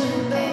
you, baby.